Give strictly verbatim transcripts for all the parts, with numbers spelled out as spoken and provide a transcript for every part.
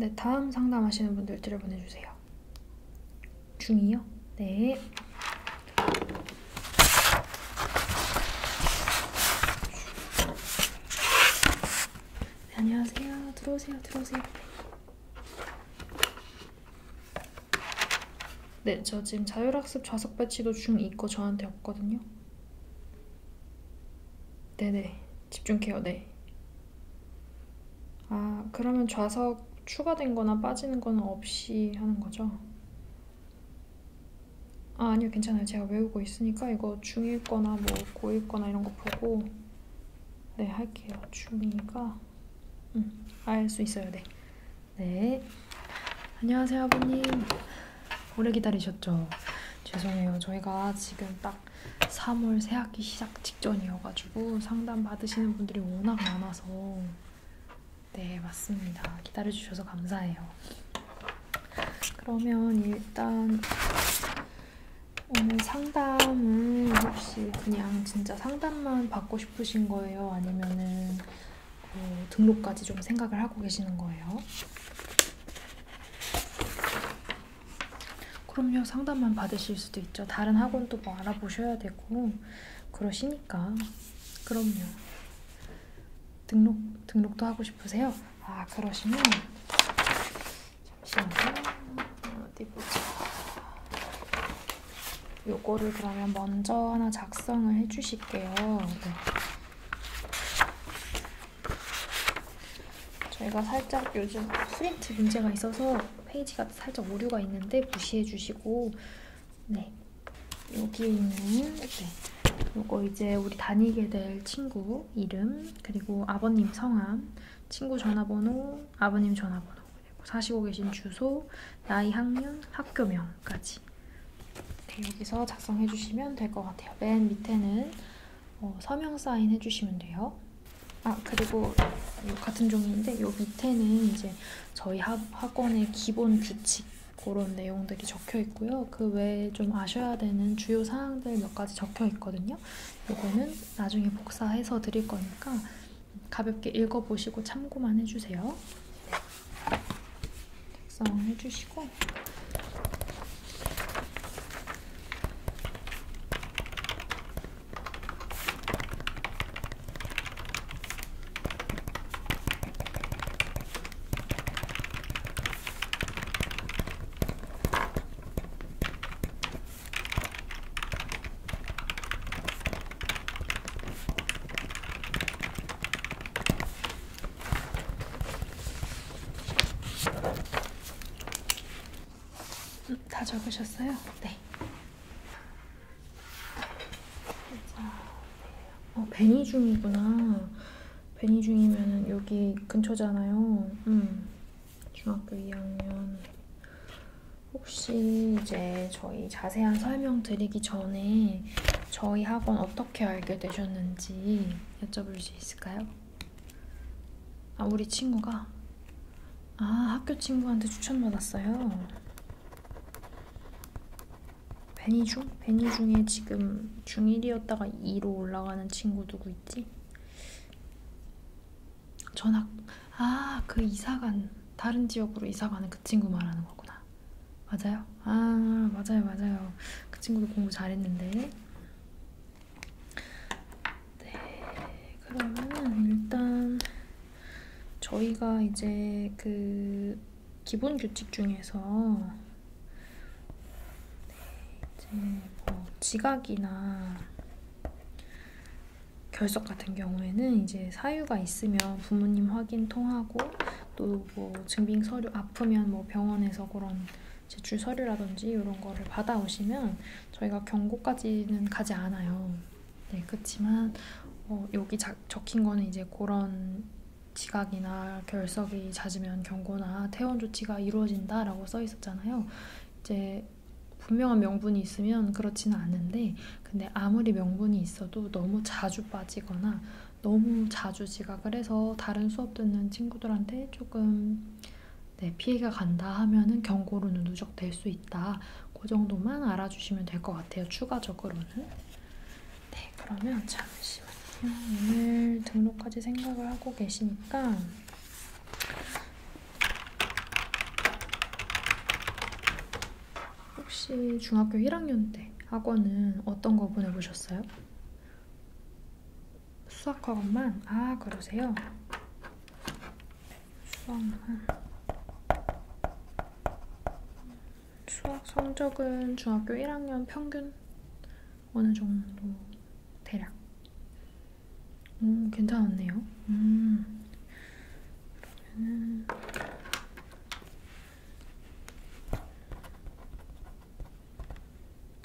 네, 다음 상담하시는 분들 들여 보내주세요. 중이요? 네. 네, 안녕하세요. 들어오세요. 들어오세요. 네, 저 지금 자율학습 좌석 배치도 중이고 저한테 없거든요. 네네, 집중해요. 네. 아, 그러면 좌석 추가된 거나 빠지는 거는 없이 하는 거죠? 아, 아니요, 괜찮아요. 제가 외우고 있으니까 이거 중일 거나 뭐 고일 거나 이런 거 보고 네, 할게요. 중이가 음, 알 수 있어요. 네. 네. 안녕하세요, 아버님. 오래 기다리셨죠? 죄송해요. 저희가 지금 딱 삼월 새학기 시작 직전이어가지고 상담 받으시는 분들이 워낙 많아서 네, 맞습니다. 기다려주셔서 감사해요. 그러면 일단 오늘 상담은 혹시 그냥 진짜 상담만 받고 싶으신 거예요? 아니면은 어, 등록까지 좀 생각을 하고 계시는 거예요? 그럼요, 상담만 받으실 수도 있죠. 다른 학원도 뭐 알아보셔야 되고 그러시니까. 그럼요. 등록, 등록도 하고 싶으세요? 아, 그러시면 잠시만요. 어디 보자. 요거를 그러면 먼저 하나 작성을 해주실게요. 네. 저희가 살짝 요즘 프린트 문제가 있어서 페이지가 살짝 오류가 있는데 무시해 주시고 네, 여기에 있는 네, 요거 이제 우리 다니게 될 친구 이름, 그리고 아버님 성함, 친구 전화번호, 아버님 전화번호, 그리고 사시고 계신 주소, 나이, 학년, 학교명까지 네, 여기서 작성해 주시면 될 것 같아요. 맨 밑에는 어, 서명 사인 해주시면 돼요. 아, 그리고 같은 종이인데 요 밑에는 이제 저희 학원의 기본 규칙 그런 내용들이 적혀 있고요. 그 외에 좀 아셔야 되는 주요 사항들 몇 가지 적혀 있거든요. 요거는 나중에 복사해서 드릴 거니까 가볍게 읽어보시고 참고만 해주세요. 작성해주시고 다 적으셨어요? 네. 어, 베니 중이구나. 베니 중이면은 여기 근처잖아요. 음, 중학교 이 학년. 혹시 이제 저희 자세한 설명 드리기 전에 저희 학원 어떻게 알게 되셨는지 여쭤볼 수 있을까요? 아, 우리 친구가? 아, 학교 친구한테 추천받았어요. 베니중? 베니중에 지금 중일이었다가 이로 올라가는 친구 누구 있지? 전학, 아, 그 이사간, 다른 지역으로 이사가는 그 친구 말하는 거구나. 맞아요? 아, 맞아요, 맞아요. 그 친구도 공부 잘했는데. 네, 그러면 일단 저희가 이제 그 기본 규칙 중에서 네, 뭐 지각이나 결석 같은 경우에는 이제 사유가 있으면 부모님 확인 통하고 또 뭐 증빙 서류, 아프면 뭐 병원에서 그런 제출 서류라든지 이런 거를 받아오시면 저희가 경고까지는 가지 않아요. 네, 그렇지만 어, 여기 자, 적힌 거는 이제 그런 지각이나 결석이 잦으면 경고나 퇴원 조치가 이루어진다라고 써 있었잖아요. 이제 분명한 명분이 있으면 그렇지는 않은데, 근데 아무리 명분이 있어도 너무 자주 빠지거나 너무 자주 지각을 해서 다른 수업 듣는 친구들한테 조금 네, 피해가 간다 하면은 경고로는 누적될 수 있다. 그 정도만 알아주시면 될 것 같아요. 추가적으로는. 네, 그러면 잠시만요. 오늘 등록까지 생각을 하고 계시니까 혹시 중학교 일 학년 때 학원은 어떤 거 보내보셨어요? 수학학원만? 아, 그러세요? 수학만. 수학 성적은 중학교 일 학년 평균 어느 정도 대략. 음, 괜찮았네요. 음. 그러면은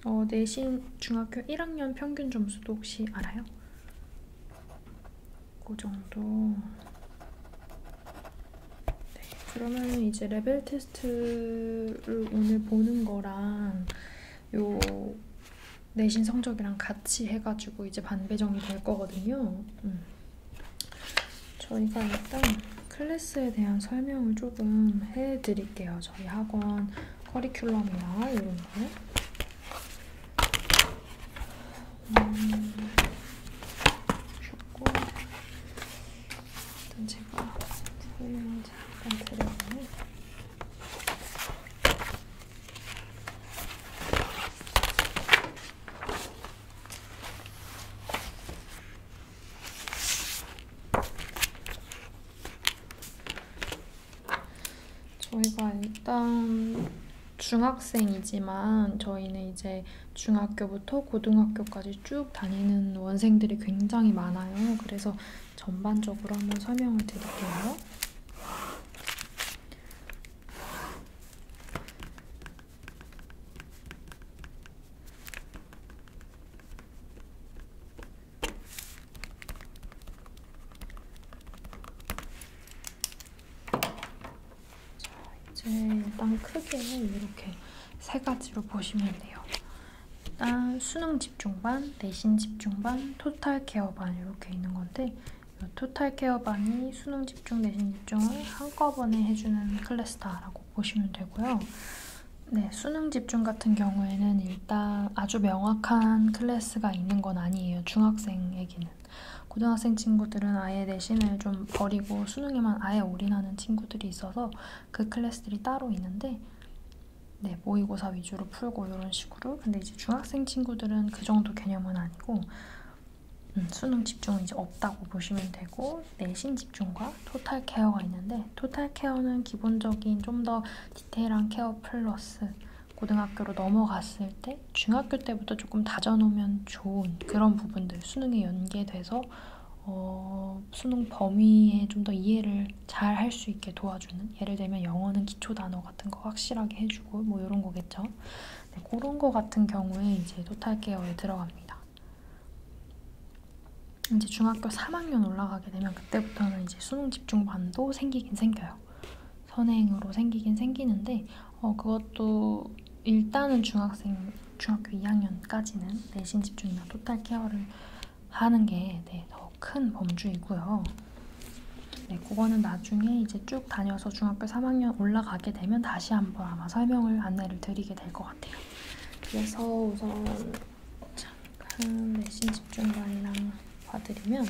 어, 내신 중학교 일 학년 평균 점수도 혹시 알아요? 그 정도. 네, 그러면 이제 레벨 테스트를 오늘 보는 거랑 요 내신 성적이랑 같이 해가지고 이제 반배정이 될 거거든요. 음. 저희가 일단 클래스에 대한 설명을 조금 해드릴게요. 저희 학원 커리큘럼이나 이런 거. 음. 좋고. 일단 제가 설명을 잠깐 드려요. 저희가 일단 중학생이지만 저희는 이제 중학교부터 고등학교까지 쭉 다니는 원생들이 굉장히 많아요. 그래서 전반적으로 한번 설명을 드릴게요. 일단 크게는 이렇게 세 가지로 보시면 돼요. 일단 수능 집중반, 내신 집중반, 토탈 케어반 이렇게 있는 건데 이 토탈 케어반이 수능 집중, 내신 집중을 한꺼번에 해주는 클래스다라고 보시면 되고요. 네, 수능 집중 같은 경우에는 일단 아주 명확한 클래스가 있는 건 아니에요. 중학생에게는. 고등학생 친구들은 아예 내신을 좀 버리고 수능에만 아예 올인하는 친구들이 있어서 그 클래스들이 따로 있는데 네, 모의고사 위주로 풀고 이런 식으로. 근데 이제 중학생 친구들은 그 정도 개념은 아니고 음, 수능 집중은 이제 없다고 보시면 되고 내신 집중과 토탈 케어가 있는데 토탈 케어는 기본적인 좀 더 디테일한 케어 플러스 고등학교로 넘어갔을 때 중학교 때부터 조금 다져놓으면 좋은 그런 부분들 수능에 연계돼서 어, 수능 범위에 좀 더 이해를 잘 할 수 있게 도와주는 예를 들면 영어는 기초 단어 같은 거 확실하게 해주고 뭐 이런 거겠죠. 네, 그런 거 같은 경우에 이제 토탈 케어에 들어갑니다. 이제 중학교 삼 학년 올라가게 되면 그때부터는 이제 수능 집중반도 생기긴 생겨요. 선행으로 생기긴 생기는데 어, 그것도 일단은 중학생, 중학교 이 학년까지는 내신 집중이나 토탈 케어를 하는 게 네, 더 큰 범주이고요. 네, 그거는 나중에 이제 쭉 다녀서 중학교 삼 학년 올라가게 되면 다시 한번 아마 설명을, 안내를 드리게 될 것 같아요. 그래서 우선 잠깐 내신 집중반이랑 봐드리면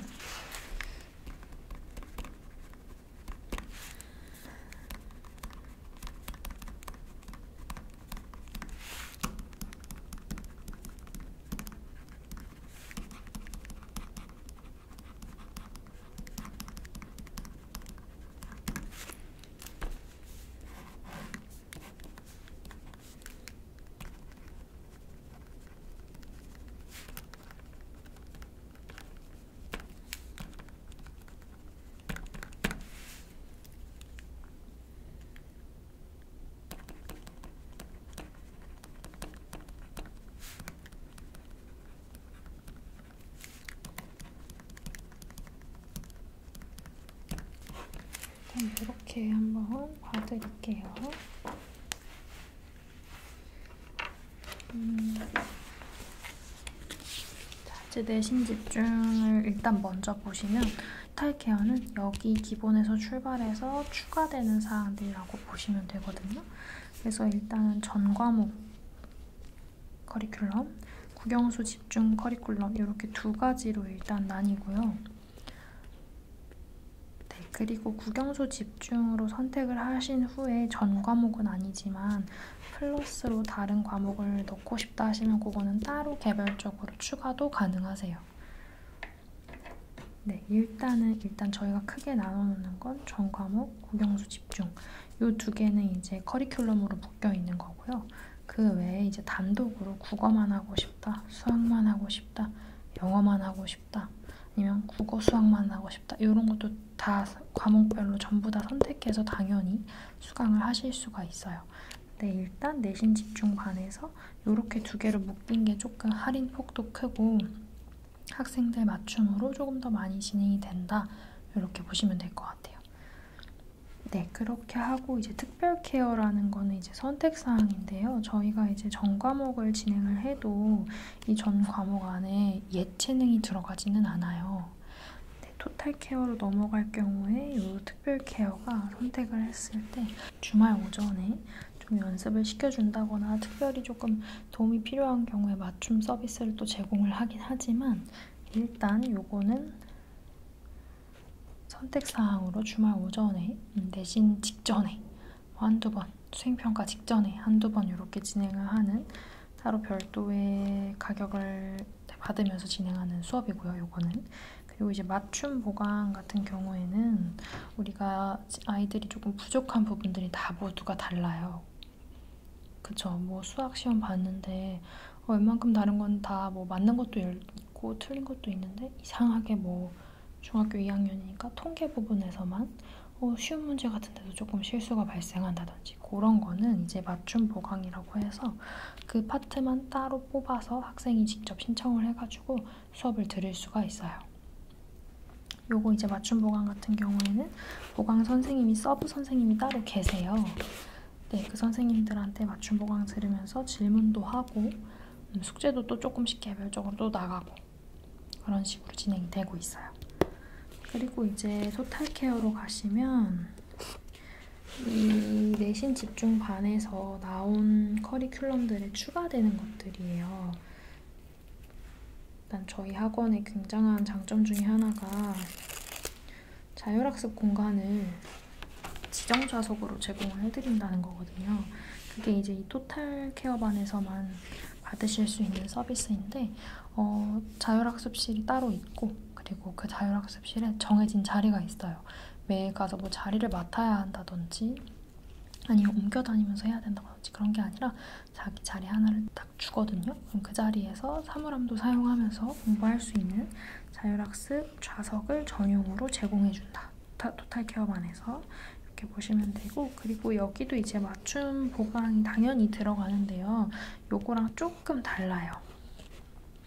이렇게 한번 봐드릴게요. 음. 자, 이제 내신 집중을 일단 먼저 보시면 토탈 케어는 여기 기본에서 출발해서 추가되는 사항들이라고 보시면 되거든요. 그래서 일단 전 과목 커리큘럼, 국영수 집중 커리큘럼 이렇게 두 가지로 일단 나뉘고요. 그리고 국영수 집중으로 선택을 하신 후에 전 과목은 아니지만 플러스로 다른 과목을 넣고 싶다 하시면 그거는 따로 개별적으로 추가도 가능하세요. 네, 일단은 일단 저희가 크게 나눠놓는 건 전 과목, 국영수 집중 이 두 개는 이제 커리큘럼으로 묶여 있는 거고요. 그 외에 이제 단독으로 국어만 하고 싶다, 수학만 하고 싶다, 영어만 하고 싶다, 아니면 국어 수학만 하고 싶다 이런 것도 다 과목별로 전부 다 선택해서 당연히 수강을 하실 수가 있어요. 근데 일단 내신 집중반에서 이렇게 두 개로 묶인 게 조금 할인 폭도 크고 학생들 맞춤으로 조금 더 많이 진행이 된다 이렇게 보시면 될 것 같아요. 네, 그렇게 하고 이제 특별 케어라는 거는 이제 선택 사항인데요. 저희가 이제 전 과목을 진행을 해도 이 전 과목 안에 예체능이 들어가지는 않아요. 네, 토탈 케어로 넘어갈 경우에 이 특별 케어가 선택을 했을 때 주말 오전에 좀 연습을 시켜준다거나 특별히 조금 도움이 필요한 경우에 맞춤 서비스를 또 제공을 하긴 하지만 일단 요거는 선택사항으로 주말 오전에, 내신 직전에 뭐 한두 번, 수행평가 직전에 한두 번 이렇게 진행을 하는 따로 별도의 가격을 받으면서 진행하는 수업이고요. 요거는 그리고 이제 맞춤 보강 같은 경우에는 우리가 아이들이 조금 부족한 부분들이 다 모두가 달라요. 그쵸? 뭐 수학시험 봤는데 어, 웬만큼 다른 건 다 뭐 맞는 것도 있고 틀린 것도 있는데 이상하게 뭐 중학교 이 학년이니까 통계 부분에서만 어, 쉬운 문제 같은 데도 조금 실수가 발생한다든지 그런 거는 이제 맞춤 보강이라고 해서 그 파트만 따로 뽑아서 학생이 직접 신청을 해가지고 수업을 들을 수가 있어요. 요거 이제 맞춤 보강 같은 경우에는 보강 선생님이 서브 선생님이 따로 계세요. 네, 그 선생님들한테 맞춤 보강 들으면서 질문도 하고 음, 숙제도 또 조금씩 개별적으로 또 나가고 그런 식으로 진행이 되고 있어요. 그리고 이제 토탈 케어로 가시면 이 내신 집중 반에서 나온 커리큘럼들에 추가되는 것들이에요. 일단 저희 학원의 굉장한 장점 중에 하나가 자율학습 공간을 지정 좌석으로 제공을 해드린다는 거거든요. 그게 이제 이 토탈 케어 반에서만 받으실 수 있는 서비스인데 어, 자율학습실이 따로 있고 그리고 그 자율학습실에 정해진 자리가 있어요. 매일 가서 뭐 자리를 맡아야 한다든지 아니면 옮겨 다니면서 해야 된다든지 그런 게 아니라 자기 자리 하나를 딱 주거든요. 그럼 그 자리에서 사물함도 사용하면서 공부할 수 있는 자율학습 좌석을 전용으로 제공해준다. 토탈케어반에서 이렇게 보시면 되고 그리고 여기도 이제 맞춤 보강이 당연히 들어가는데요. 요거랑 조금 달라요.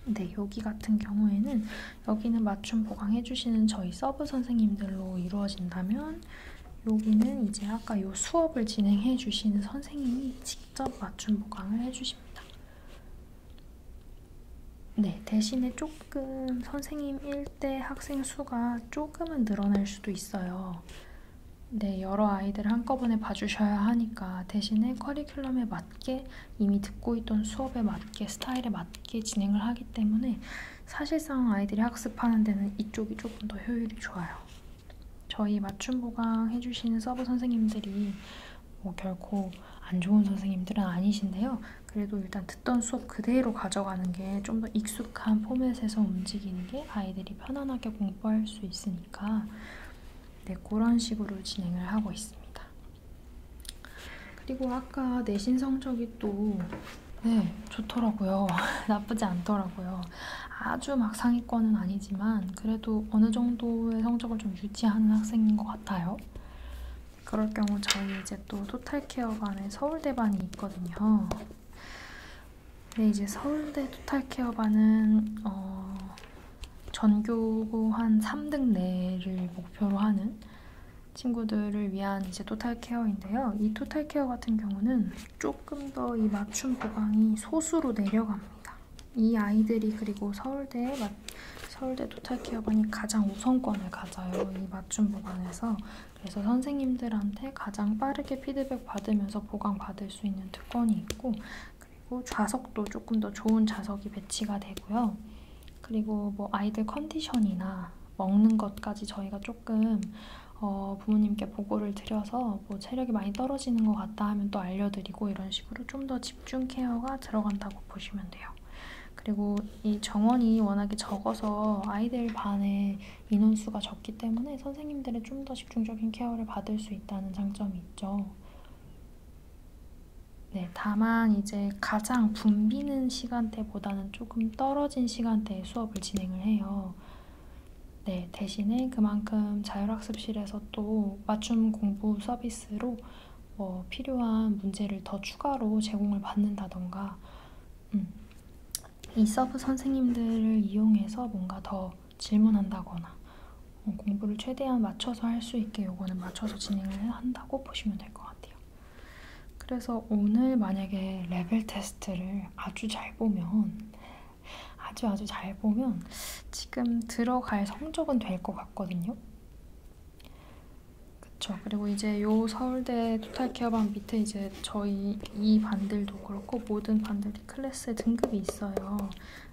네, 여기 같은 경우에는 여기는 맞춤 보강해주시는 저희 서브 선생님들로 이루어진다면 여기는 이제 아까 요 수업을 진행해주시는 선생님이 직접 맞춤 보강을 해주십니다. 네, 대신에 조금 선생님 일 대 학생 수가 조금은 늘어날 수도 있어요. 네, 여러 아이들을 한꺼번에 봐주셔야 하니까 대신에 커리큘럼에 맞게 이미 듣고 있던 수업에 맞게 스타일에 맞게 진행을 하기 때문에 사실상 아이들이 학습하는 데는 이쪽이 조금 더 효율이 좋아요. 저희 맞춤 보강 해주시는 서브 선생님들이 뭐 결코 안 좋은 선생님들은 아니신데요. 그래도 일단 듣던 수업 그대로 가져가는 게 좀 더 익숙한 포맷에서 움직이는 게 아이들이 편안하게 공부할 수 있으니까 네, 그런 식으로 진행을 하고 있습니다. 그리고 아까 내신 성적이 또 네, 좋더라고요. 나쁘지 않더라고요. 아주 막 상위권은 아니지만 그래도 어느 정도의 성적을 좀 유지하는 학생인 것 같아요. 그럴 경우 저희 이제 또 토탈케어반에 서울대반이 있거든요. 네, 이제 서울대 토탈케어반은 어... 전교고 한 삼 등 내를 목표로 하는 친구들을 위한 이제 토탈케어인데요. 이 토탈케어 같은 경우는 조금 더 이 맞춤 보강이 소수로 내려갑니다. 이 아이들이 그리고 서울대 서울대 토탈케어반이 가장 우선권을 가져요. 이 맞춤 보강에서. 그래서 선생님들한테 가장 빠르게 피드백 받으면서 보강 받을 수 있는 특권이 있고 그리고 좌석도 조금 더 좋은 좌석이 배치가 되고요. 그리고 뭐 아이들 컨디션이나 먹는 것까지 저희가 조금 어, 부모님께 보고를 드려서 뭐 체력이 많이 떨어지는 것 같다 하면 또 알려드리고, 이런 식으로 좀 더 집중 케어가 들어간다고 보시면 돼요. 그리고 이 정원이 워낙에 적어서 아이들 반에 인원수가 적기 때문에 선생님들의 좀 더 집중적인 케어를 받을 수 있다는 장점이 있죠. 네, 다만 이제 가장 붐비는 시간대보다는 조금 떨어진 시간대에 수업을 진행을 해요. 네, 대신에 그만큼 자율학습실에서 또 맞춤 공부 서비스로 뭐 필요한 문제를 더 추가로 제공을 받는다던가, 음, 이 서브 선생님들을 이용해서 뭔가 더 질문한다거나 어, 공부를 최대한 맞춰서 할 수 있게 요거는 맞춰서 진행을 한다고 보시면 될 것 같아요. 그래서 오늘 만약에 레벨 테스트를 아주 잘 보면 아주 아주 잘 보면 지금 들어갈 성적은 될 것 같거든요. 그쵸. 그리고 이제 요 서울대 토탈케어반 밑에 이제 저희 이 반들도 그렇고 모든 반들이 클래스 등급이 있어요.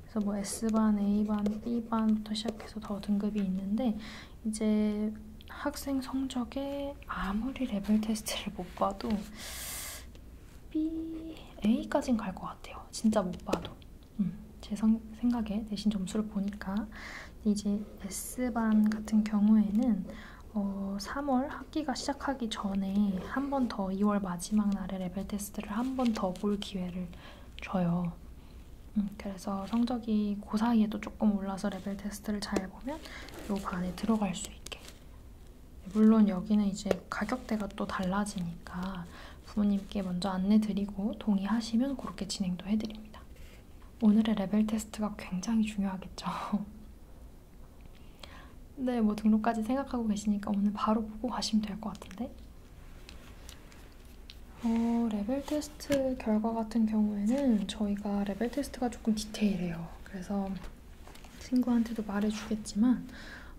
그래서 뭐 S반, A반, B반부터 시작해서 더 등급이 있는데, 이제 학생 성적에 아무리 레벨 테스트를 못 봐도 B, A까지는 갈 것 같아요. 진짜 못 봐도. 음, 제 생각에 내신 점수를 보니까 이제 S반 같은 경우에는 어, 삼월 학기가 시작하기 전에 한 번 더 이월 마지막 날에 레벨 테스트를 한 번 더 볼 기회를 줘요. 음, 그래서 성적이 그 사이에도 조금 올라서 레벨 테스트를 잘 보면 요 반에 들어갈 수 있게. 물론 여기는 이제 가격대가 또 달라지니까 부모님께 먼저 안내드리고 동의하시면 그렇게 진행도 해드립니다. 오늘의 레벨 테스트가 굉장히 중요하겠죠. 네, 뭐 등록까지 생각하고 계시니까 오늘 바로 보고 가시면 될 것 같은데, 어, 레벨 테스트 결과 같은 경우에는 저희가 레벨 테스트가 조금 디테일해요. 그래서 친구한테도 말해주겠지만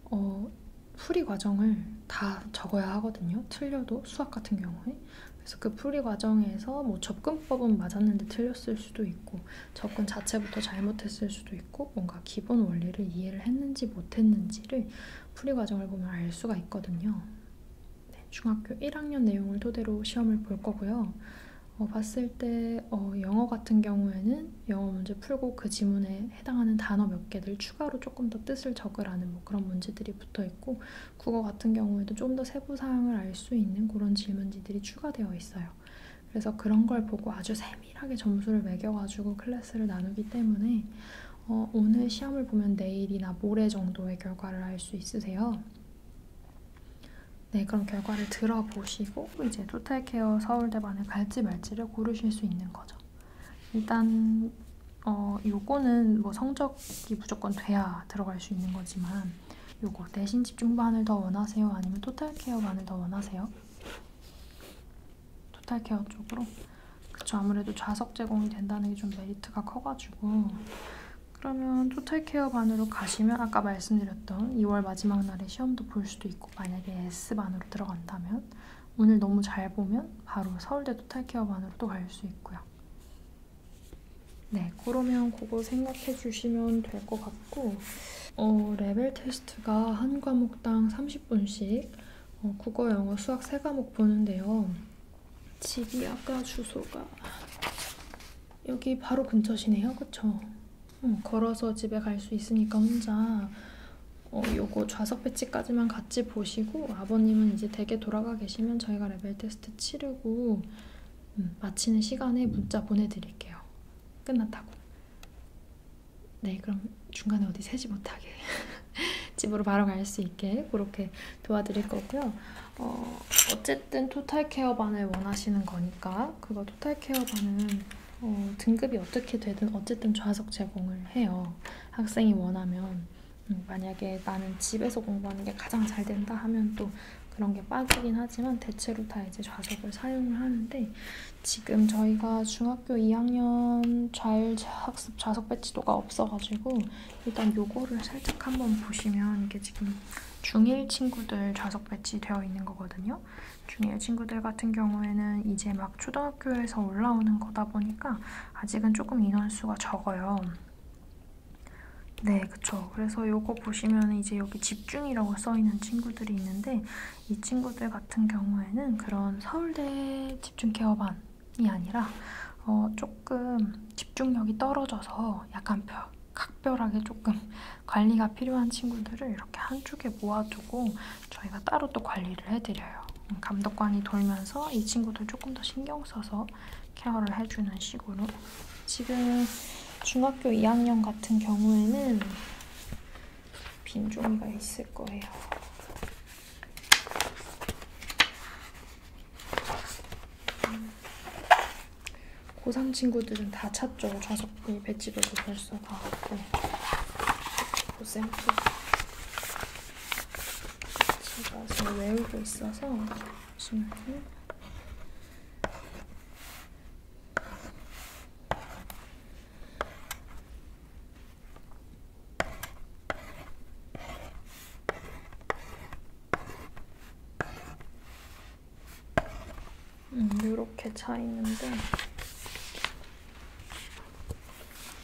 어, 풀이 과정을 다 적어야 하거든요. 틀려도 수학 같은 경우에. 그래서 그 풀이 과정에서 뭐 접근법은 맞았는데 틀렸을 수도 있고, 접근 자체부터 잘못했을 수도 있고, 뭔가 기본 원리를 이해를 했는지 못했는지를 풀이 과정을 보면 알 수가 있거든요. 네, 중학교 일 학년 내용을 토대로 시험을 볼 거고요. 어, 봤을 때 어, 영어 같은 경우에는 영어 문제 풀고 그 지문에 해당하는 단어 몇 개를 추가로 조금 더 뜻을 적으라는 뭐 그런 문제들이 붙어있고, 국어 같은 경우에도 좀 더 세부사항을 알 수 있는 그런 질문지들이 추가되어 있어요. 그래서 그런 걸 보고 아주 세밀하게 점수를 매겨가지고 클래스를 나누기 때문에 어, 오늘 시험을 보면 내일이나 모레 정도의 결과를 알 수 있으세요. 네, 그럼 결과를 들어보시고 이제 토탈케어 서울대반을 갈지 말지를 고르실 수 있는 거죠. 일단 어, 요거는 뭐 성적이 무조건 돼야 들어갈 수 있는 거지만, 요거 내신 집중반을 더 원하세요? 아니면 토탈케어반을 더 원하세요? 토탈케어 쪽으로? 그쵸, 아무래도 좌석 제공이 된다는 게 좀 메리트가 커가지고. 그러면 토탈케어반으로 가시면 아까 말씀드렸던 이월 마지막 날에 시험도 볼 수도 있고, 만약에 S반으로 들어간다면 오늘 너무 잘 보면 바로 서울대 토탈케어반으로 또 갈 수 있고요. 네, 그러면 그거 생각해 주시면 될 것 같고, 어, 레벨 테스트가 한 과목당 삼십 분씩 어, 국어, 영어, 수학 세 과목 보는데요. 집이 아까 주소가 여기 바로 근처시네요. 그쵸? 걸어서 집에 갈 수 있으니까 혼자 어, 요거 좌석 배치까지만 같이 보시고, 아버님은 이제 댁에 돌아가 계시면 저희가 레벨 테스트 치르고 음, 마치는 시간에 문자 보내드릴게요. 끝났다고. 네, 그럼 중간에 어디 새지 못하게 집으로 바로 갈 수 있게 그렇게 도와드릴 거고요. 어, 어쨌든 토탈케어반을 원하시는 거니까 그거 토탈케어반은 어, 등급이 어떻게 되든 어쨌든 좌석 제공을 해요. 학생이 원하면. 음, 만약에 나는 집에서 공부하는 게 가장 잘 된다 하면 또 그런 게 빠지긴 하지만 대체로 다 이제 좌석을 사용을 하는데, 지금 저희가 중학교 이 학년 자율학습 좌석 배치도가 없어가지고 일단 요거를 살짝 한번 보시면, 이게 지금 중일 친구들 좌석 배치 되어 있는 거거든요. 중일 친구들 같은 경우에는 이제 막 초등학교에서 올라오는 거다 보니까 아직은 조금 인원수가 적어요. 네, 그쵸. 그래서 요거 보시면 이제 여기 집중이라고 써있는 친구들이 있는데, 이 친구들 같은 경우에는 그런 서울대 집중케어반이 아니라 어, 조금 집중력이 떨어져서 약간 별, 각별하게 조금 관리가 필요한 친구들을 이렇게 한쪽에 모아두고 저희가 따로 또 관리를 해드려요. 감독관이 돌면서 이 친구들 조금 더 신경 써서 케어를 해주는 식으로. 지금 중학교 이 학년 같은 경우에는 빈 종이가 있을 거예요. 고삼 친구들은 다 찾죠. 좌석비 배치별로 벌써 다 왔고, 고생도 제가 지금 외우고 있어서 잠시만요. 음, 요렇게 차 있는데,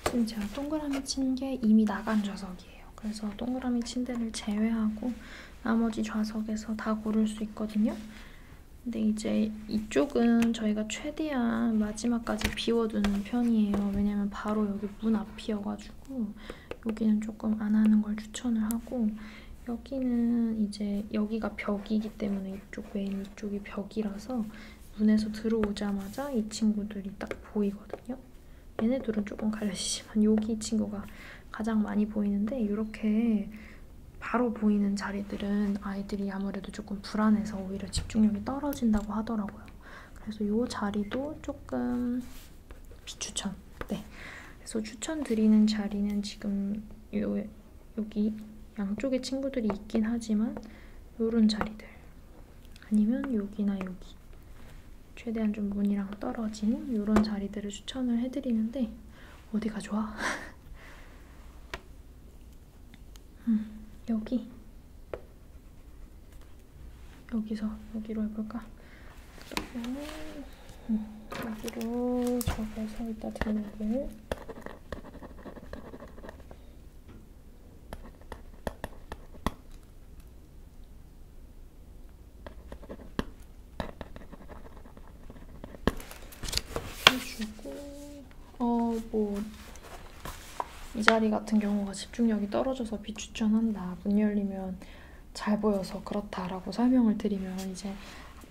지금 제가 동그라미 친 게 이미 나간 좌석이에요. 그래서 동그라미 친 데를 제외하고 나머지 좌석에서 다 고를 수 있거든요. 근데 이제 이쪽은 저희가 최대한 마지막까지 비워두는 편이에요. 왜냐면 바로 여기 문 앞이어가지고 여기는 조금 안 하는 걸 추천을 하고, 여기는 이제 여기가 벽이기 때문에 이쪽 외에는 이쪽이 벽이라서 문에서 들어오자마자 이 친구들이 딱 보이거든요. 얘네들은 조금 가려지지만 여기 친구가 가장 많이 보이는데, 이렇게 바로 보이는 자리들은 아이들이 아무래도 조금 불안해서 오히려 집중력이 떨어진다고 하더라고요. 그래서 이 자리도 조금 비추천. 네. 그래서 추천드리는 자리는 지금 요, 여기 양쪽에 친구들이 있긴 하지만 요런 자리들, 아니면 여기나 여기, 최대한 좀 문이랑 떨어진 이런 자리들을 추천을 해드리는데, 어디가 좋아? 음, 여기 여기서 여기로 해볼까? 그러면 음, 여기로 적어서 이따 등록을 이 자리 같은 경우가 집중력이 떨어져서 비추천한다, 문 열리면 잘 보여서 그렇다라고 설명을 드리면 이제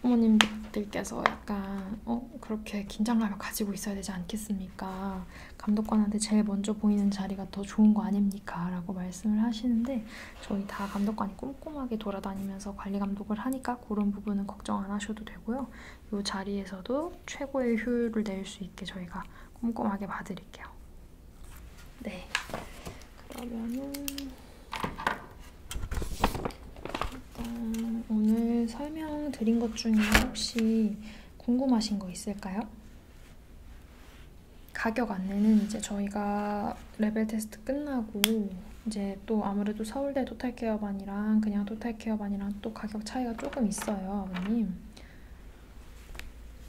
학부모님들께서 약간 어? 그렇게 긴장감을 가지고 있어야 되지 않겠습니까? 감독관한테 제일 먼저 보이는 자리가 더 좋은 거 아닙니까? 라고 말씀을 하시는데, 저희 다 감독관이 꼼꼼하게 돌아다니면서 관리 감독을 하니까 그런 부분은 걱정 안 하셔도 되고요. 이 자리에서도 최고의 효율을 낼 수 있게 저희가 꼼꼼하게 봐드릴게요. 네, 그러면은 일단 오늘 설명드린 것 중에 혹시 궁금하신 거 있을까요? 가격 안내는 이제 저희가 레벨 테스트 끝나고 이제 또 아무래도 서울대 토탈케어반이랑 그냥 토탈케어반이랑 또 가격 차이가 조금 있어요, 아버님.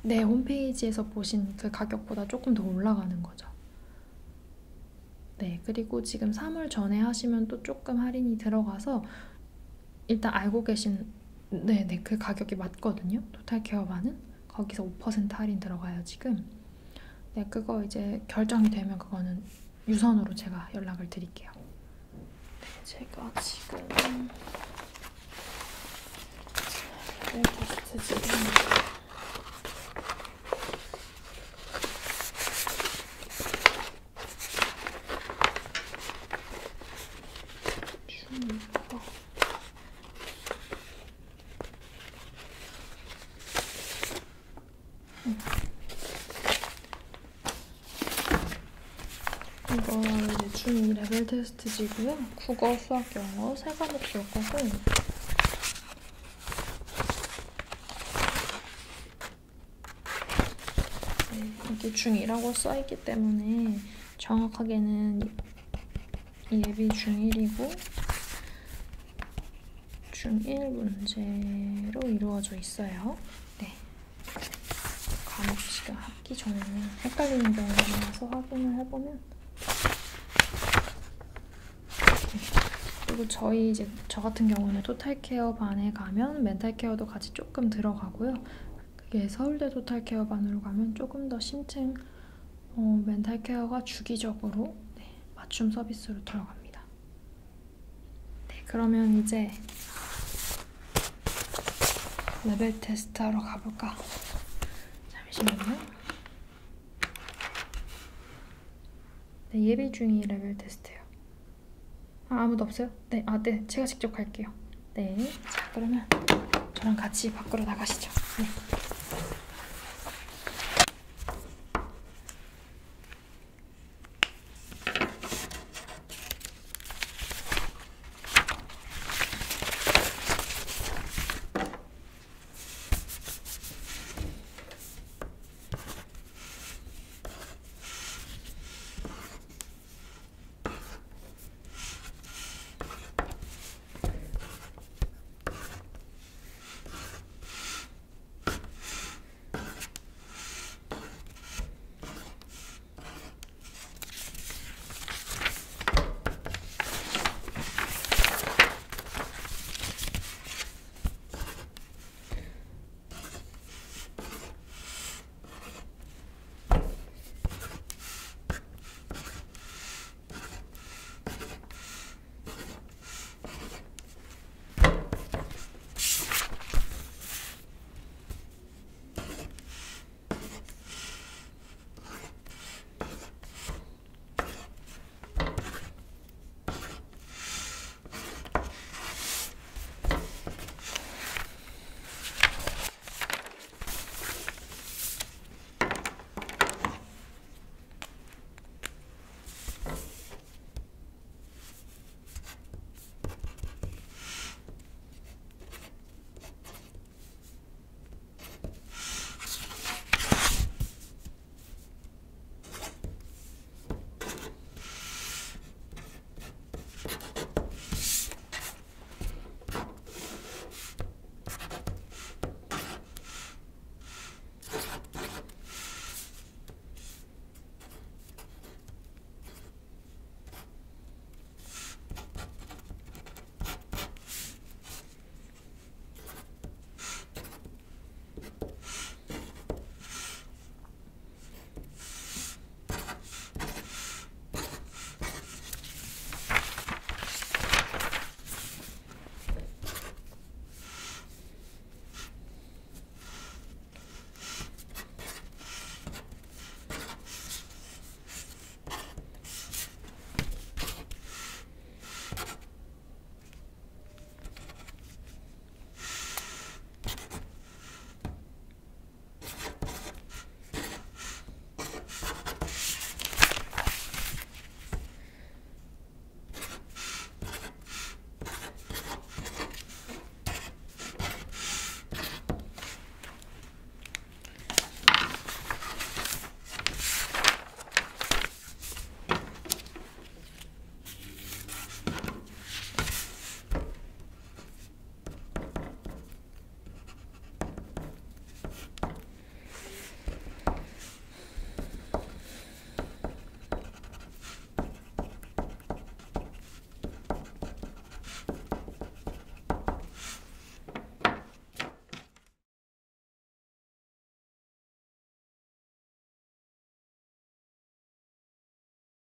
네, 홈페이지에서 보신 그 가격보다 조금 더 올라가는 거죠. 네, 그리고 지금 삼월 전에 하시면 또 조금 할인이 들어가서 일단 알고 계신 네, 네, 그 가격이 맞거든요. 토탈케어반은 거기서 오 퍼센트 할인 들어가요, 지금. 네, 그거 이제 결정이 되면 그거는 유선으로 제가 연락을 드릴게요. 네, 제가 지금 레벨 테스트 지금 이거 이제 중 레벨 테스트지고요. 국어, 수학, 영어 세 과목 볼 거고, 네, 여기 중이라고 써있기 때문에 정확하게는 예비 중일이고 중일 문제로 이루어져 있어요. 네, 과목 시간 학기 전에는 헷갈리는 경우가 많아서 확인을 해보면 그리고 저희 이제 저 같은 경우는 토탈케어반에 가면 멘탈케어도 같이 조금 들어가고요. 그게 서울대 토탈케어반으로 가면 조금 더 심층 어, 멘탈케어가 주기적으로 네, 맞춤 서비스로 들어갑니다. 네, 그러면 이제 레벨 테스트 하러 가볼까? 잠시만요. 네, 예비 중이 레벨 테스트예요. 아, 아무도 없어요? 네, 아, 네, 제가 직접 갈게요. 네, 자, 그러면 저랑 같이 밖으로 나가시죠. 네.